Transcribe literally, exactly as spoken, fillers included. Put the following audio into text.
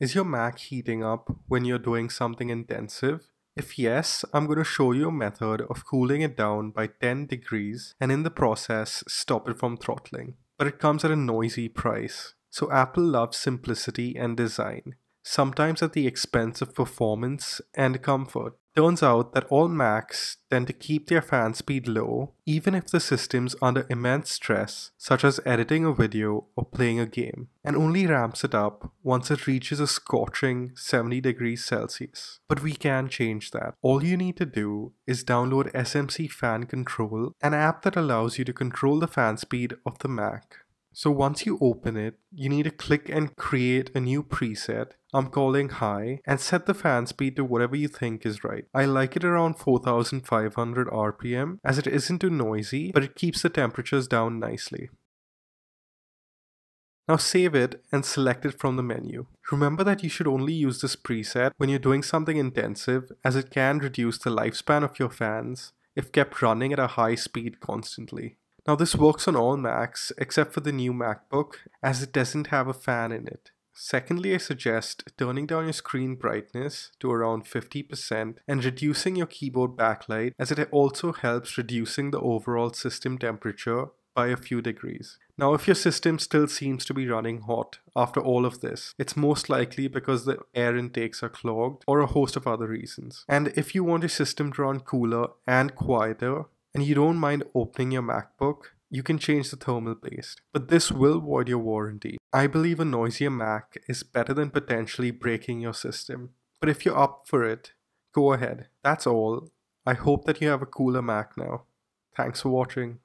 Is your Mac heating up when you're doing something intensive? If yes, I'm going to show you a method of cooling it down by ten degrees and in the process stop it from throttling. But it comes at a noisy price. So Apple loves simplicity and design, sometimes at the expense of performance and comfort. Turns out that all Macs tend to keep their fan speed low even if the system's under immense stress, such as editing a video or playing a game, and only ramps it up once it reaches a scorching seventy degrees Celsius. But we can change that. All you need to do is download S M C Fan Control, an app that allows you to control the fan speed of the Mac. So once you open it, you need to click and create a new preset. I'm calling high, and set the fan speed to whatever you think is right. I like it around four thousand five hundred R P M as it isn't too noisy, but it keeps the temperatures down nicely. Now save it and select it from the menu. Remember that you should only use this preset when you're doing something intensive, as it can reduce the lifespan of your fans if kept running at a high speed constantly. Now this works on all Macs except for the new MacBook, as it doesn't have a fan in it. Secondly, I suggest turning down your screen brightness to around fifty percent and reducing your keyboard backlight, as it also helps reducing the overall system temperature by a few degrees. Now if your system still seems to be running hot after all of this, it's most likely because the air intakes are clogged or a host of other reasons. And if you want your system to run cooler and quieter, and you don't mind opening your MacBook, you can change the thermal paste. But this will void your warranty. I believe a noisier Mac is better than potentially breaking your system. But if you're up for it, go ahead. That's all. I hope that you have a cooler Mac now. Thanks for watching.